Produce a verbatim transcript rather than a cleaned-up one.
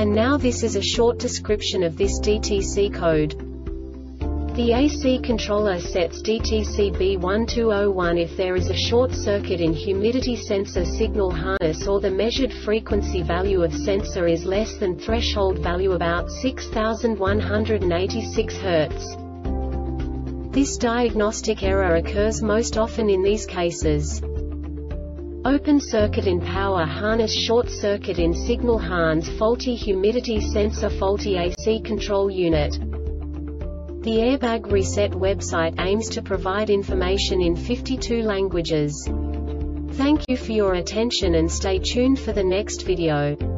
And now this is a short description of this D T C code. The A C controller sets D T C B one two zero one if there is a short circuit in humidity sensor signal harness or the measured frequency value of sensor is less than threshold value about six thousand one hundred eighty-six hertz. This diagnostic error occurs most often in these cases. Open circuit in power harness, short circuit in signal harness, faulty humidity sensor, faulty A C control unit. The Airbag Reset website aims to provide information in fifty-two languages. Thank you for your attention and stay tuned for the next video.